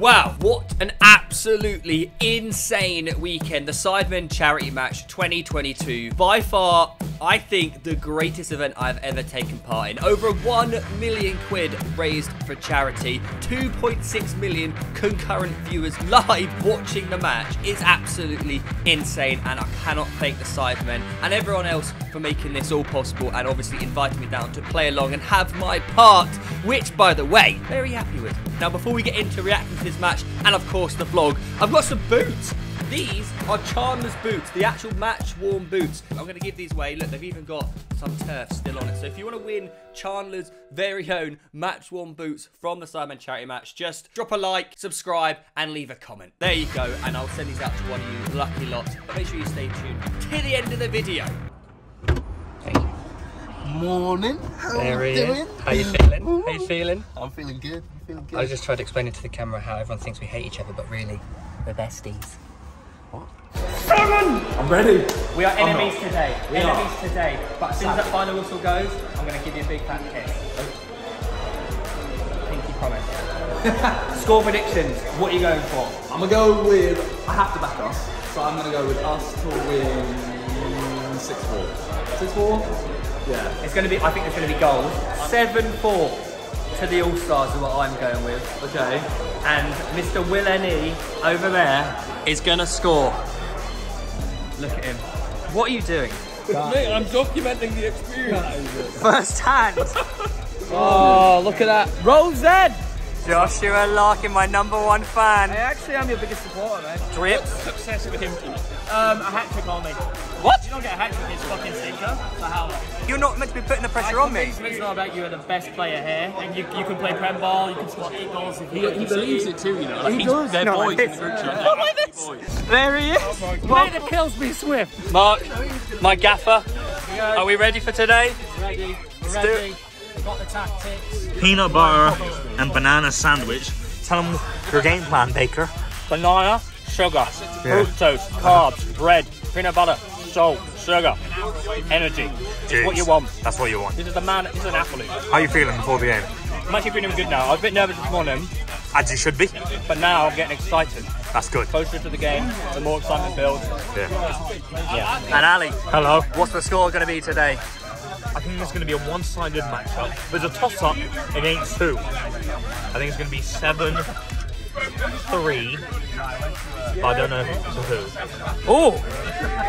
Wow, what an absolutely insane weekend. The Sidemen Charity Match 2022. By far, I think, the greatest event I've ever taken part in. Over 1 million quid raised for charity. 2.6 million concurrent viewers live watching the match. It's absolutely insane, and I cannot thank the Sidemen and everyone else for making this all possible and obviously inviting me down to play along and have my part, which, by the way, very happy with. Now, before we get into reacting to this match and, of course, the vlog, I've got some boots. These are Chandler's boots, the actual match-worn boots. I'm going to give these away. Look, they've even got some turf still on it. So if you want to win Chandler's very own match-worn boots from the Sidemen Charity Match, just drop a like, subscribe, and leave a comment. There you go, and I'll send these out to one of you lucky lots. But make sure you stay tuned till the end of the video. Hey. Morning. How are you doing? How you feeling? How you feeling? I'm feeling good. I'm feeling good. I just tried to explain it to the camera how everyone thinks we hate each other, but really, we're besties. What? Simon! I'm ready. We are enemies today. But as soon as that final whistle goes, I'm going to give you a big fat kiss. Pinky promise. Score predictions. What are you going for? I'm going to go with... I have to back us. So I'm going to go with us to win 6-4. 6-4? Yeah. It's going to be... I think there's going to be goals. 7-4. To the All-Stars is what I'm going with. Okay. And Mr. Will NE over there is going to score. Look at him. What are you doing? Mate, I'm documenting the experience. First hand. Oh, look at that. Roll Z! Joshua Larkin, my #1 fan. I actually am your biggest supporter, man. Drip. What's the success of him? A hat-trick on me. What? You don't get a hat-trick, it's fucking stinker. So how long? You're not meant to be putting the pressure on me. It's not about you, are the best player here. And you can play prem ball, you can score 8 goals. He believes it too, you know. Like, he does. They're boys in the group chat. Not like this. There he is. Oh, Mark, the kills be swift. Mark, my gaffer. Are we ready for today? Ready. We're ready. Got the tactics. Peanut butter and banana sandwich. Tell them your game plan, Baker. Banana, sugar, fructose, carbs, bread, peanut butter, salt, sugar, energy. Jeez. What you want. That's what you want. This is the man. This is an athlete. How are you feeling before the game? I'm actually feeling good now. I was a bit nervous this morning. As you should be. But now I'm getting excited. That's good. Closer to the game, the more excitement builds. Yeah. And Ali. Hello. What's the score going to be today? I think there's going to be a one-sided matchup. There's a toss-up against who? I think it's going to be 7-3. I don't know who. Oh!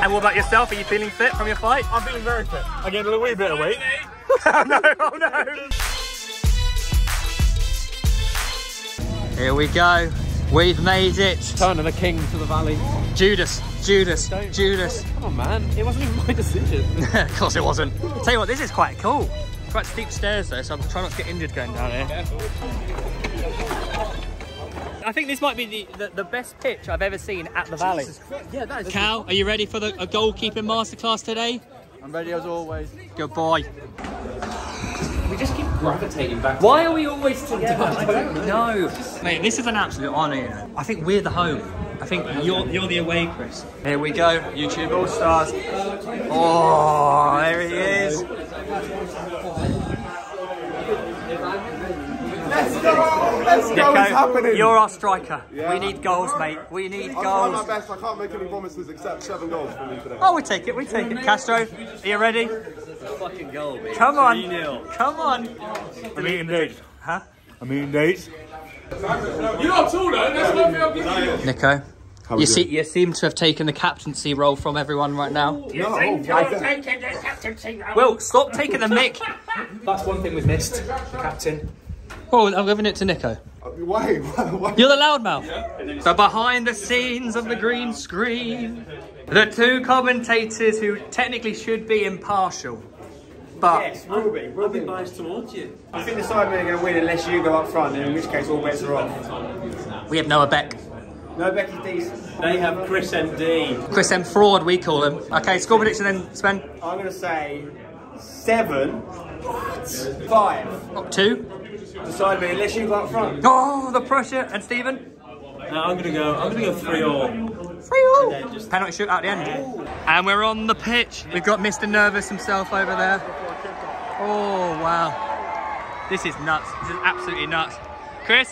And what about yourself? Are you feeling fit from your fight? I'm feeling very fit. I gained a wee bit of weight. Oh no! Oh no! Here we go. We've made it. Turn of the king to the valley. Judas, Judas, Judas. Come on, man. It wasn't even my decision. Of course it wasn't. I'll tell you what, this is quite cool. Quite steep stairs though, so I'm trying not to get injured going down here. I think this might be the best pitch I've ever seen at the valley. Yeah, that is. Cal, are you ready for a goalkeeping masterclass today? I'm ready as always. Good boy. We just keep gravitating back. Why are we always together? I don't know. Mate, this is an absolute honour, you know. I think we're the home. I think you're the away, Chris. Here we go, YouTube All-Stars. Oh, there he is. Let's go! Let's go! Nico, it's happening! You're our striker. Yeah. We need goals, mate. We need goals. I'm trying my best. I can't make any promises except 7 goals for me today. Oh, we take it. We take it. Castro, are you ready? Fucking goal, mate. Come on. 3-0. Come on. I'm eating dates. Huh? I'm eating dates. You're not taller. That's what I'm giving you. Nico. You seem to have taken the captaincy role from everyone right now. No, taking the captaincy role. Will, stop taking the mick. That's one thing we've missed, the captain. Oh, I'm giving it to Nico. Why? Why? You're the loudmouth. Yeah. So behind the scenes of the green screen, the two commentators who technically should be impartial. But yes, we'll be biased towards you. I think the Sidemen are going to win unless you go up front, in which case all bets are off. We have Noah Beck. Noah Beck is decent. They have ChrisMD. Chris M Fraud, we call him. Okay, score prediction then, Sven. I'm going to say 7. What? 5. Not 2. Beside me, unless you go up front. Oh, the pressure. And Stephen? No, I'm gonna go 3-all. 3-all. Just... penalty shoot at the end. And we're on the pitch. We've got Mr. Nervous himself over there. Oh wow. This is nuts. This is absolutely nuts. Chris?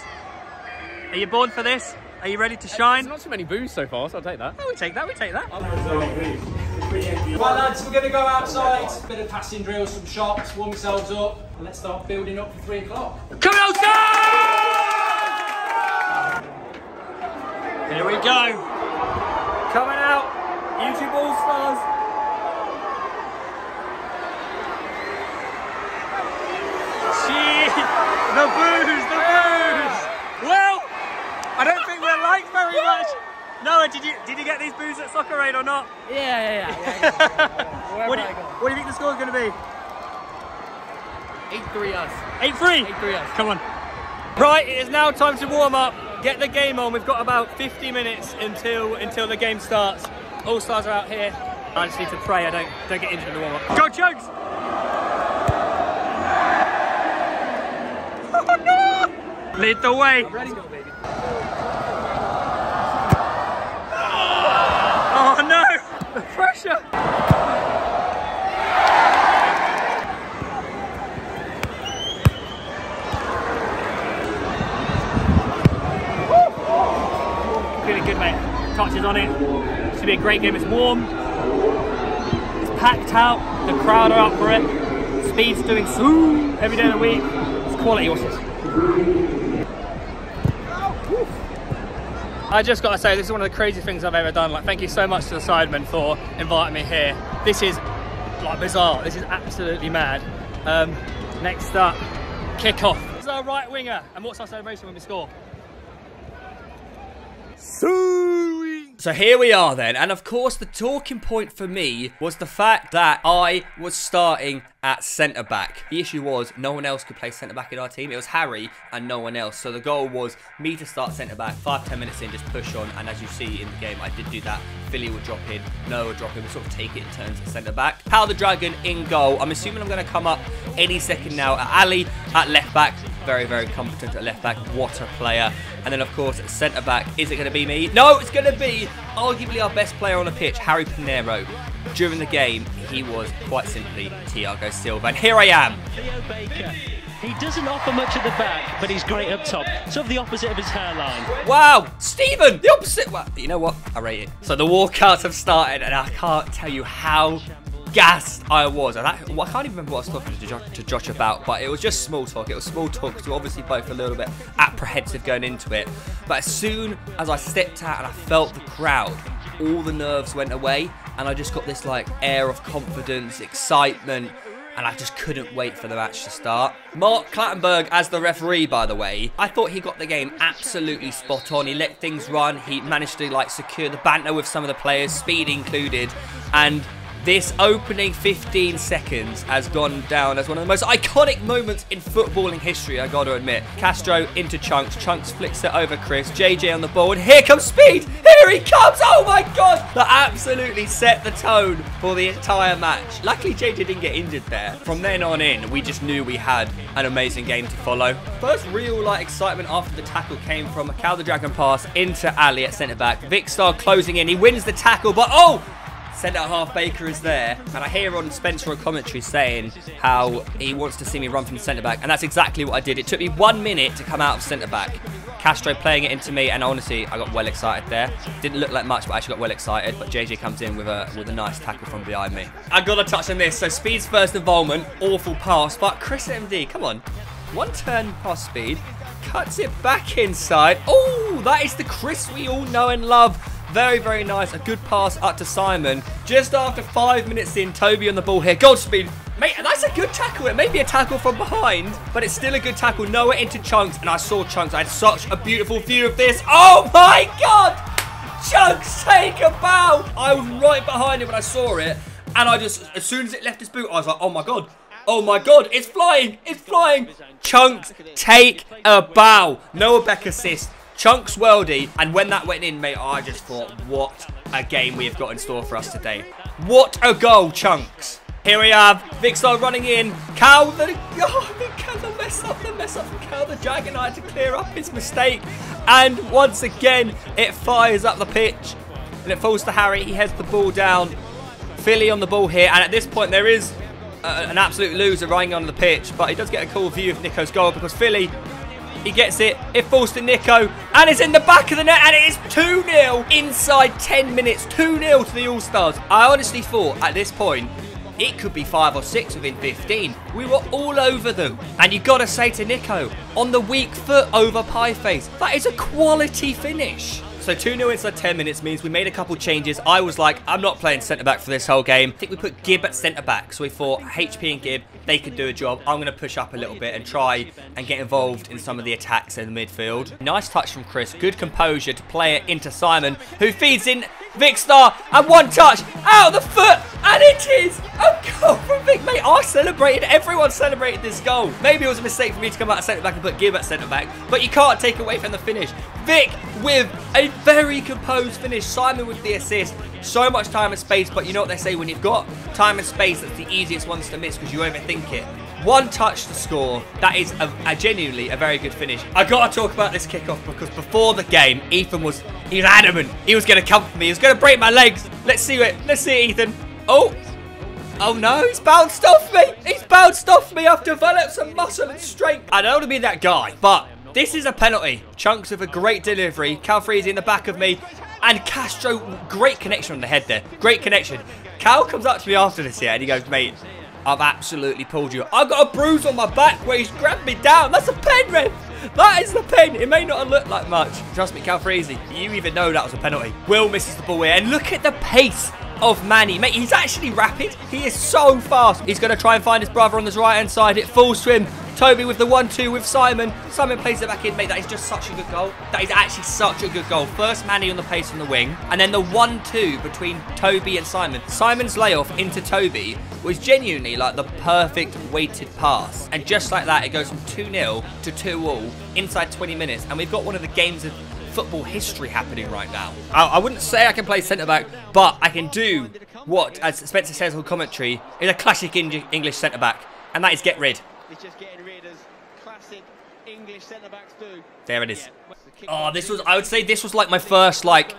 Are you born for this? Are you ready to shine? There's not too many boos so far, so I'll take that. Oh, we take that, we take that. Right lads, we're going to go outside, a bit of passing drills, some shots, warm yourselves up, and let's start building up for 3 o'clock. Come outside! Here we go. Coming out, YouTube All-Stars. The boos, the boos! Well, I don't think we're liked very much. Noah, did you get these boos at Soccer Raid or not? Yeah. What do you think the score's going to be? 8-3 us. 8-3? 8-3 us. Come on. Right, it is now time to warm up, get the game on. We've got about 50 minutes until the game starts. All Stars are out here. I just need to pray I don't get injured in the warm up. Go Chunks! Lead the way. I'm ready to go, baby. Oh no! The pressure! Feeling good, mate. Touches on it. Should be a great game. It's warm. It's packed out. The crowd are up for it. Speed's doing soon every day of the week. It's quality horses. I just got to say, this is one of the craziest things I've ever done. Like, thank you so much to the Sidemen for inviting me here. This is like bizarre. This is absolutely mad. Next up, kickoff. This is our right winger. And what's our celebration when we score? So here we are then, and of course the talking point for me was the fact that I was starting at centre-back. The issue was no one else could play centre-back in our team. It was Harry and no one else. So the goal was me to start centre-back, 5-10 minutes in, just push on. And as you see in the game, I did do that. Philly would drop in, Noah would drop in. We sort of take it in turns at centre-back. Hal the Dragon in goal. I'm assuming I'm going to come up any second now. Ali at left-back. Very, very competent at left-back. What a player. And then, of course, at centre-back. Is it going to be me? No, it's going to be arguably our best player on the pitch, Harry Pinero. During the game, he was quite simply Thiago Silva. And here I am. Theo Baker. He doesn't offer much at the back, but he's great up top. Sort of the opposite of his hairline. Wow, Stephen, the opposite. Well, you know what? I rate it. So the walkouts have started, and I can't tell you how gassed I was. And well, I can't even remember what I was talking to Josh about, but it was just small talk. It was small talk because we were obviously both a little bit apprehensive going into it. But as soon as I stepped out and I felt the crowd, all the nerves went away and I just got this like air of confidence, excitement, and I just couldn't wait for the match to start. Mark Clattenburg as the referee, by the way. I thought he got the game absolutely spot on. He let things run. He managed to like secure the banter with some of the players, Speed included, and this opening 15 seconds has gone down as one of the most iconic moments in footballing history, I got to admit. Castro into Chunks. Chunks flicks it over Chris. JJ on the ball. And here comes Speed. Here he comes. Oh, my gosh. That absolutely set the tone for the entire match. Luckily, JJ didn't get injured there. From then on in, we just knew we had an amazing game to follow. First real light excitement after the tackle came from a Cal the Dragon pass into Ali at centre-back. Vickstar closing in. He wins the tackle, but oh! Centre-half Baker is there, and I hear on Spencer a commentary saying how he wants to see me run from centre-back, and that's exactly what I did. It took me 1 minute to come out of centre-back. Castro playing it into me, and honestly, I got well excited there. Didn't look like much, but I actually got well excited, but JJ comes in with a nice tackle from behind me. I got to touch on this, so Speed's first involvement, awful pass, but ChrisMD, come on. One turn past Speed, cuts it back inside. Oh, that is the Chris we all know and love. Very, very nice. A good pass up to Simon. Just after 5 minutes in, Toby on the ball here. Goldbridge, mate, that's a good tackle. It may be a tackle from behind, but it's still a good tackle. Noah into Chunks, and I saw Chunks. I had such a beautiful view of this. Oh, my God! Chunks, take a bow! I was right behind him when I saw it, and I just, as soon as it left his boot, I was like, oh, my God. Oh my God, it's flying! It's flying! Chunks, take a bow. Noah Beck assist. Chunks worldie, and when that went in, mate, I just thought, what a game we have got in store for us today. What a goal, Chunks. Here we have Vickstar running in. Cal the... Oh, the mess up from Cal the Dragon. I had to clear up his mistake. And once again, it fires up the pitch. And it falls to Harry. He heads the ball down. Philly on the ball here. And at this point, there is an absolute loser running on the pitch. But he does get a cool view of Nico's goal because Philly... He gets it. It falls to Nico. And it's in the back of the net. And it is 2-0 inside 10 minutes. 2-0 to the All-Stars. I honestly thought at this point it could be 5 or 6 within 15. We were all over them. And you got to say to Nico, on the weak foot over pie face, that is a quality finish. So 2-0 inside 10 minutes means we made a couple changes. I was like, I'm not playing centre-back for this whole game. I think we put Gibb at centre-back. So we thought HP and Gibb, they could do a job. I'm going to push up a little bit and try and get involved in some of the attacks in the midfield. Nice touch from Chris. Good composure to play it into Simon, who feeds in Vickstar. And one touch out of the foot. And it is a goal from Vic. Mate, I celebrated. Everyone celebrated this goal. Maybe it was a mistake for me to come out at centre-back and put Gibb at centre-back. But you can't take away from the finish. Vic with a very composed finish. Simon with the assist. So much time and space, but you know what they say, when you've got time and space, that's the easiest ones to miss because you overthink it. One touch to score. That is genuinely a very good finish. I got to talk about this kickoff because before the game, Ethan was adamant. He was going to come for me. He was going to break my legs. Let's see it. Let's see it, Ethan. Oh. Oh no, he's bounced off me. He's bounced off me. I've developed some muscle and strength. I don't want to be that guy, but this is a penalty. Chunks with a great delivery. Cal Freezy in the back of me. And Castro, great connection on the head there. Great connection. Cal comes up to me after this here and he goes, mate, I've absolutely pulled you. I've got a bruise on my back where he's grabbed me down. That's a pen, ref. That is the pen. It may not look like much. Trust me, Cal Freezy, you even know that was a penalty. Will misses the ball here. And look at the pace of Manny. Mate, he's actually rapid. He is so fast. He's going to try and find his brother on his right-hand side. It falls to him. Toby with the 1-2 with Simon. Simon plays it back in, mate. That is just such a good goal. That is actually such a good goal. First Manny on the pace on the wing. And then the 1-2 between Toby and Simon. Simon's layoff into Toby was genuinely like the perfect weighted pass. And just like that, it goes from 2-0 to 2-2 inside 20 minutes. And we've got one of the games of football history happening right now. I wouldn't say I can play centre-back, but I can do what, as Spencer says on commentary, is a classic English centre-back. And that is get rid. It's just getting rid as classic English centre-backs do. There it is. Oh, this was, I would say this was like my first like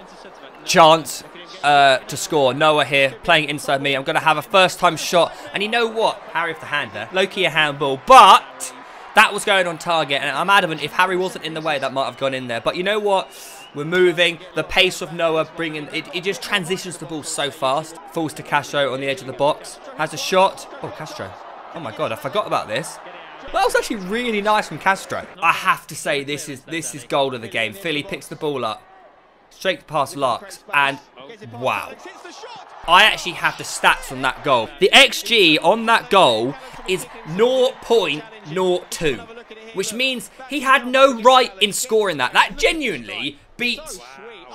chance to score. Noah here playing inside me. I'm going to have a first-time shot. And you know what? Harry off the hand there. Low-key a handball. But that was going on target. And I'm adamant if Harry wasn't in the way, that might have gone in there. But you know what? We're moving. The pace of Noah bringing it. It just transitions the ball so fast. Falls to Castro on the edge of the box. Has a shot. Oh, Castro. Oh my God, I forgot about this. That was actually really nice from Castro. I have to say this is gold of the game. Philly picks the ball up, straight past Larks, and wow. I actually have the stats on that goal. The XG on that goal is 0.02, which means he had no right in scoring that. That genuinely beats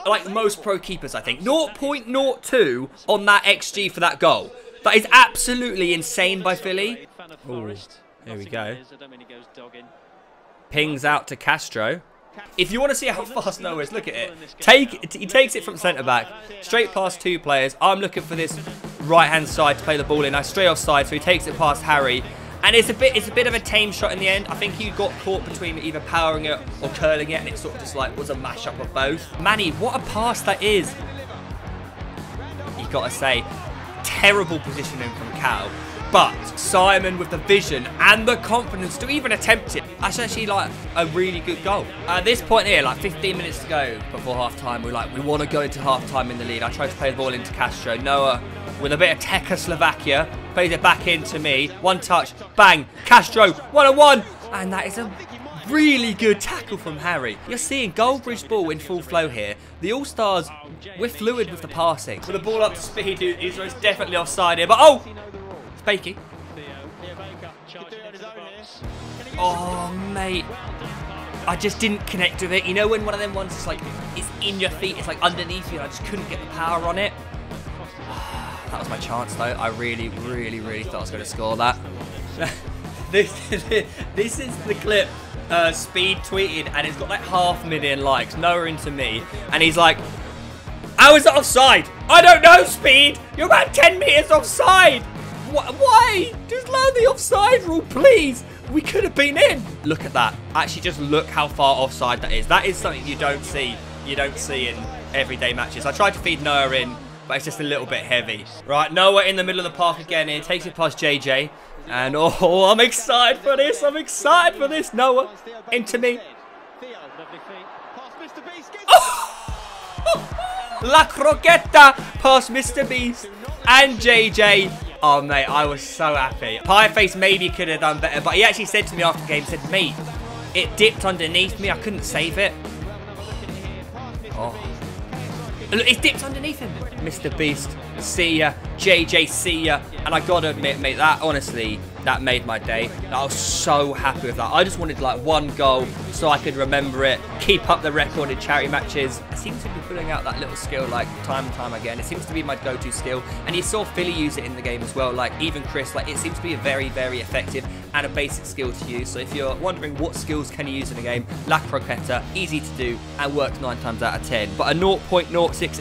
like most pro keepers, I think. 0.02 on that XG for that goal. That is absolutely insane by Philly. Ooh, there we go. Pings out to Castro. If you want to see how fast Noah is, look at it. He takes it from centre-back, straight past two players. I'm looking for this right-hand side to play the ball in. I stray offside, so he takes it past Harry. And it's a bit of a tame shot in the end. I think he got caught between either powering it or curling it, and it sort of just like was a mash-up of both. Manny, what a pass that is. You've got to say, terrible positioning from Cal, but Simon with the vision and the confidence to even attempt it. That's actually like a really good goal. At this point here, like 15 minutes to go before half-time, we're like, we want to go into half-time in the lead. I tried to play the ball into Castro. Noah with a bit of Czechoslovakia, plays it back into me. One touch, bang, Castro, 1-on-1. And that is a really good tackle from Harry. You're seeing Goldbridge ball in full flow here. The All-Stars, we're fluid with the passing. With the ball up to Speed, who's most definitely offside here. But oh! It's Bakey. Oh, mate. I just didn't connect with it. You know when one of them ones is like, it's in your feet, it's like underneath you, and I just couldn't get the power on it? That was my chance, though. I really, really, really thought I was going to score that. This is the clip. Speed tweeted, and it's got like 500,000 likes. Noah into me, and he's like, "How is it offside? I don't know, Speed. You're about 10 meters offside. Why? Just learn the offside rule, please. We could have been in." Look at that. Actually, just look how far offside that is. That is something you don't see. You don't see in everyday matches. I tried to feed Noah in, but it's just a little bit heavy. Right, Noah in the middle of the park again. He takes it past JJ. And oh, I'm excited for this. I'm excited for this, Noah. Into me. Oh! La Croqueta past Mr. Beast and JJ. Oh, mate, I was so happy. Pieface maybe could have done better, but he actually said to me after the game, said, mate, it dipped underneath me. I couldn't save it. Oh. Look, it dipped underneath him. Mr. Beast, see ya. JJ, see ya. And I gotta admit, mate, that honestly, that made my day. I was so happy with that. I just wanted like one goal so I could remember it, keep up the record in charity matches. I seem to be pulling out that little skill like time and time again. It seems to be my go-to skill. And you saw Philly use it in the game as well. Like even Chris, like it seems to be a very, very effective and a basic skill to use. So if you're wondering what skills can you use in a game, La Croqueta, easy to do and works 9 times out of 10. But a 0.06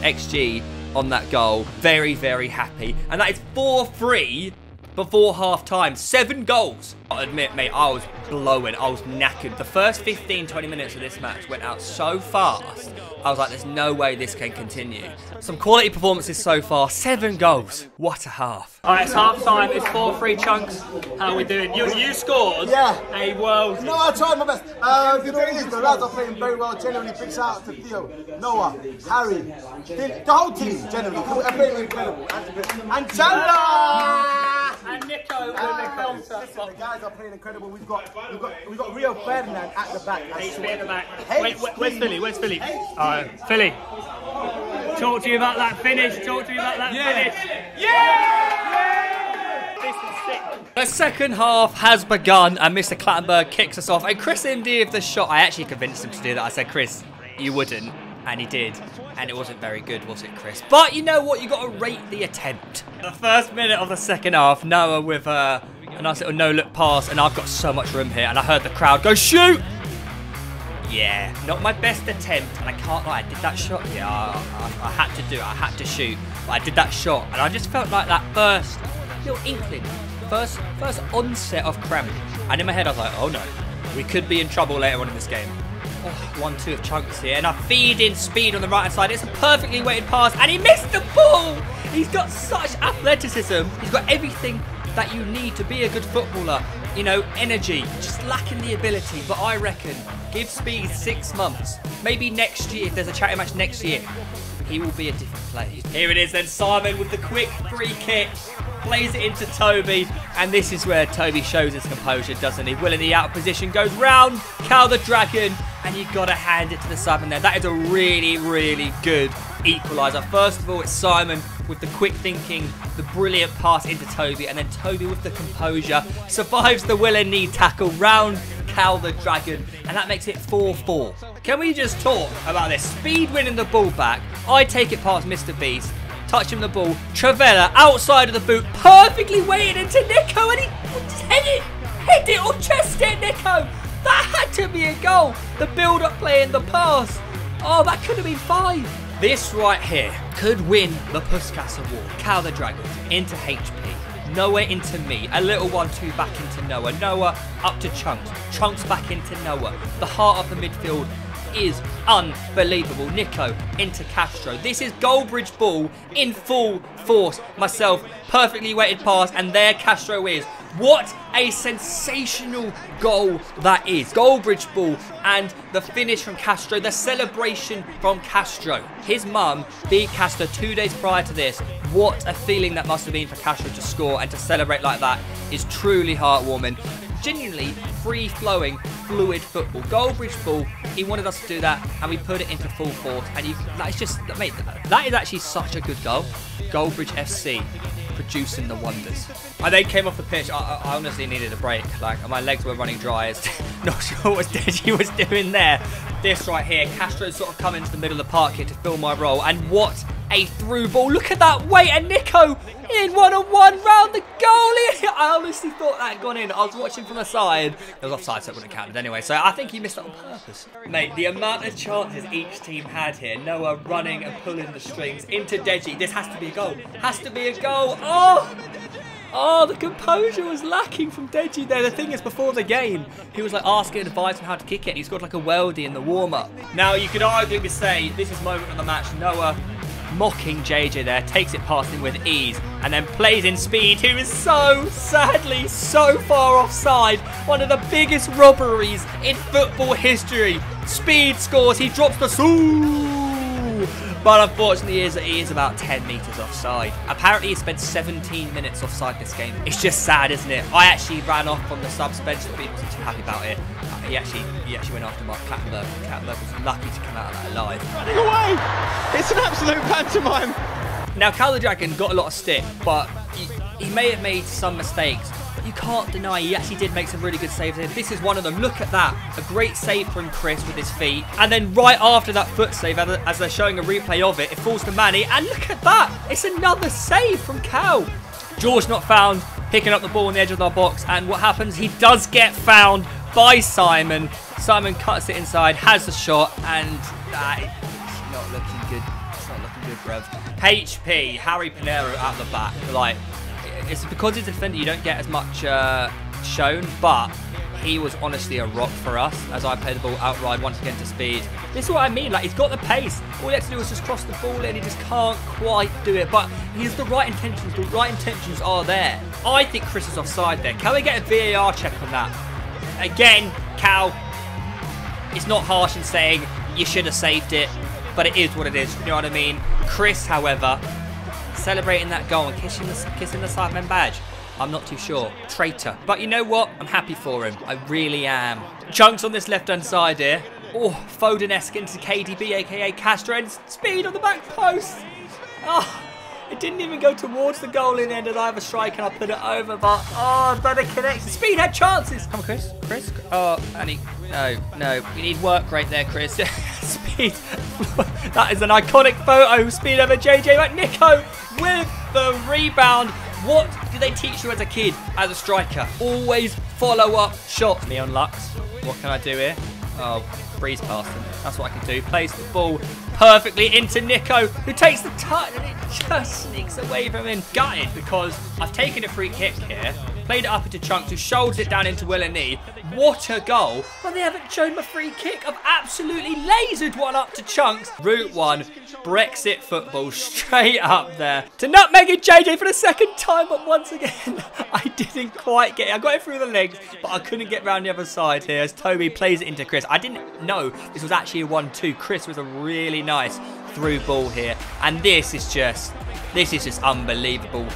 XG on that goal, very, very happy. And that is 4-3. Before half time, 7 goals. I admit, mate, I was blowing. I was knackered. The first 15, 20 minutes of this match went out so fast. I was like, there's no way this can continue. Some quality performances so far. 7 goals. What a half. All right, it's half time. It's 4-3 Chunks. How are we doing? You scored. Yeah. A world. No, I tried my best. You know, it is. The lads are playing very well. Generally, picks out to Theo, Noah, Harry, the whole team. Generally, they're playing incredible. And Chandler. And Nico with the counter. Listen, the guys are playing incredible. We've got Rio Ferdinand at the back. He's at the back. Where's Philly? Where's Philly? Philly. Talk to you about that finish. Talk to you about that finish. Yeah! This is sick. The second half has begun, and Mr. Clattenburg kicks us off. And ChrisMD of the shot. I actually convinced him to do that. I said, Chris, you wouldn't, and he did. And it wasn't very good, was it, Chris? But you know what? You've got to rate the attempt. The first minute of the second half, Noah with a nice little no-look pass, and I've got so much room here, and I heard the crowd go, shoot! Yeah, not my best attempt, and I can't lie, I did that shot. Yeah, I had to do it, I had to shoot, but I did that shot, and I just felt like that first little inkling, first onset of cramp. And in my head, I was like, oh no, we could be in trouble later on in this game. Oh, 1-2 of Chunks here, and I feed in Speed on the right-hand side. It's a perfectly weighted pass, and he missed the ball! He's got such athleticism. He's got everything that you need to be a good footballer. You know, energy, just lacking the ability. But I reckon, give Speed 6 months. Maybe next year, if there's a charity match next year, he will be a different player. Here it is then, Simon with the quick free kick. Plays it into Toby, and this is where Toby shows his composure, doesn't he? Will in the out position, goes round, Cal the Dragon, and you've got to hand it to the Sidemen there. That is a really, really good equaliser. First of all, it's Simon with the quick thinking, the brilliant pass into Toby, and then Toby with the composure, survives the Will NE tackle, round Cal the Dragon, and that makes it 4-4. Can we just talk about this? Speed winning the ball back, I take it past Mr. Beast, touch him the ball, Travella outside of the boot, perfectly weighted into Nico, and he just head it or chest it, Nico. That had to be a goal. The build-up play and the pass. Oh, that could have been 5. This right here could win the Puskas Award. Cal the Dragon into HP, Noah into me, a little 1-2 back into Noah, Noah up to Chunks, Chunks back into Noah. The heart of the midfield is unbelievable. Nico into Castro. This is Goldbridge ball in full force. Myself, perfectly weighted pass, and there Castro is. What a sensational goal that is. Goldbridge ball and the finish from Castro, the celebration from Castro. His mum beat Castro 2 days prior to this. What a feeling that must have been for Castro to score, and to celebrate like that is truly heartwarming. Genuinely free-flowing, fluid football. Goldbridge ball, he wanted us to do that, and we put it into full force. And that's just, mate, that is actually such a good goal. Goldbridge FC producing the wonders. I then came off the pitch. I honestly needed a break. Like, my legs were running dry. Not sure what Deji was doing there. This right here, Castro sort of coming into the middle of the park here to fill my role. And what a through ball. Look at that weight, and Nico in one-on-one round the goalie. I honestly thought that had gone in. I was watching from the side. It was offside, so it wouldn't have counted anyway. So I think he missed that on purpose. Mate, the amount of chances each team had here. Noah running and pulling the strings into Deji. This has to be a goal. Has to be a goal. Oh, the composure was lacking from Deji there. The thing is, before the game, he was like asking advice on how to kick it. And he scored like a worldie in the warm-up. Now, you could arguably say this is moment of the match. Noah mocking JJ there, takes it past him with ease, and then plays in Speed, who is so sadly so far offside. One of the biggest robberies in football history. Speed scores, he drops the soo, but unfortunately he is about 10 metres offside. Apparently he spent 17 minutes offside this game. It's just sad, isn't it? I actually ran off on the subs bench, but he wasn't too happy about it. He actually went after Mark Clattenburg. Clattenburg was lucky to come out of that alive. Running away! It's an absolute pantomime. Now, Cal the Dragon got a lot of stick, but he may have made some mistakes. But you can't deny he actually did make some really good saves. This is one of them. Look at that. A great save from Chris with his feet. And then right after that foot save, as they're showing a replay of it, it falls to Manny. And look at that. It's another save from Cal. George not found, picking up the ball on the edge of our box. And what happens? He does get found by Simon. Simon cuts it inside, has the shot, and it's not looking good. It's not looking good, bruv. HP, Harry Pinero out the back. Like, it's because he's a defender, you don't get as much shown, but he was honestly a rock for us as I play the ball outright once again to Speed. This is what I mean, like, he's got the pace. All he has to do is just cross the ball in, he just can't quite do it, but he has the right intentions. The right intentions are there. I think Chris is offside there. Can we get a VAR check on that? Again, Cal, it's not harsh in saying you should have saved it, but it is what it is, you know what I mean? Chris, however, celebrating that goal and kissing the Sidemen badge. I'm not too sure. Traitor. But you know what? I'm happy for him. I really am. Chunks on this left-hand side here. Oh, Foden-esque into KDB, a.k.a. Castrens. Speed on the back post. Oh, it didn't even go towards the goal in the end, and I have a strike and I put it over, but oh, better connection. Speed had chances. Come on, Chris. Chris. Oh, and he. No. We need work right there, Chris. Speed. That is an iconic photo. Speed over JJ. Like Nico with the rebound. What did they teach you as a kid, as a striker? Always follow up shots. Me on Lux. What can I do here? Oh, breeze past him. That's what I can do. Plays the ball perfectly into Nico, who takes the touch and it just sneaks away from him. Gutted because I've taken a free kick here, played it up into Chunks, who shoulders it down into Will NE. What a goal. But they haven't shown my free kick. I've absolutely lasered one up to Chunks. Route one, Brexit football straight up there. To nutmegging JJ for the second time, but once again, I didn't quite get it. I got it through the legs, but I couldn't get round the other side here as Toby plays it into Chris. I didn't know this was actually a 1-2. Chris was a really nice through ball here. And this is just unbelievable.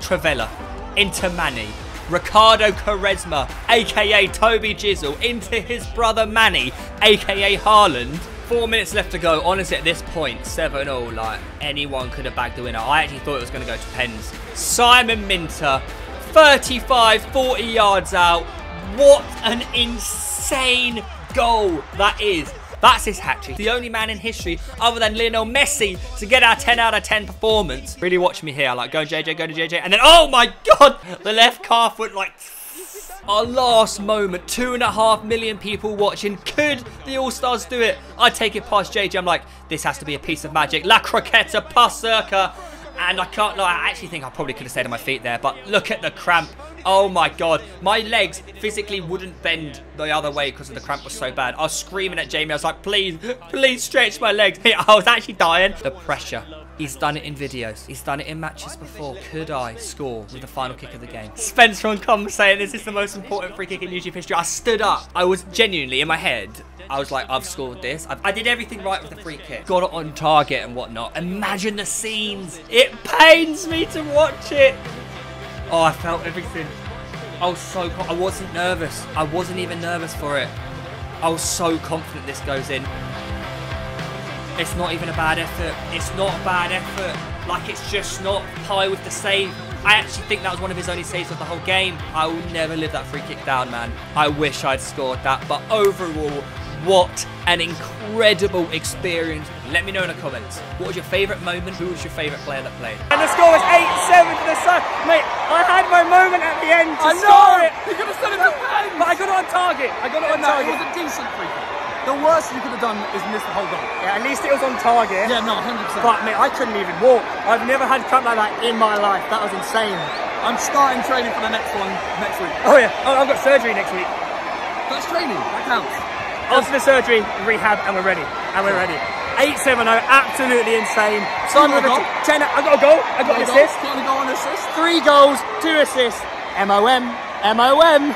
Travella into Manny. Ricardo Karesma, a.k.a. Toby Jizzle, into his brother Manny, a.k.a. Haaland. 4 minutes left to go. Honestly, at this point, 7-0, like, anyone could have bagged the winner. I actually thought it was going to go to pens. Simon Minter, 35, 40 yards out. What an insane goal that is. That's his hat-trick. The only man in history, other than Lionel Messi, to get our 10 out of 10 performance. Really watch me here. Like, go JJ, go to JJ. And then, oh my God, the left calf went like... Our last moment, 2.5 million people watching. Could the All-Stars do it? I take it past JJ. I'm like, this has to be a piece of magic. La Croqueta, Puskas. And I can't lie, I actually think I probably could have stayed on my feet there, but look at the cramp. Oh my God. My legs physically wouldn't bend the other way because of the cramp was so bad. I was screaming at Jamie. I was like, please, please stretch my legs. I was actually dying. The pressure. He's done it in videos. He's done it in matches before. Could I score with the final kick of the game? Spencer on comms saying this is the most important free kick in YouTube history. I stood up. I was genuinely in my head. I was like, I've scored this. I did everything right with the free kick. Got it on target and whatnot. Imagine the scenes. It pains me to watch it. Oh, I felt everything. I was so... I wasn't nervous. I wasn't even nervous for it. I was so confident this goes in. It's not even a bad effort. It's not a bad effort. Like, it's just not high with the save. I actually think that was one of his only saves of the whole game. I will never live that free kick down, man. I wish I'd scored that. But overall... what an incredible experience. Let me know in the comments. What was your favourite moment? Who was your favourite player that played? And the score was 8-7 to the side. Mate, I had my moment at the end to score it. You could have done it for pounds. But I got it on target. I got it on target. It was a decent free kick. The worst you could have done is miss the whole goal. Yeah, at least it was on target. Yeah, no, 100%. But, mate, I couldn't even walk. I've never had crap like that in my life. That was insane. I'm starting training for the next one next week. Oh, yeah. I've got surgery next week. That's training. That counts. After the surgery, rehab, and we're ready. 870, absolutely insane. Simon with a ten. I got a goal, I got an assist. Three goals, 2 assists. MOM.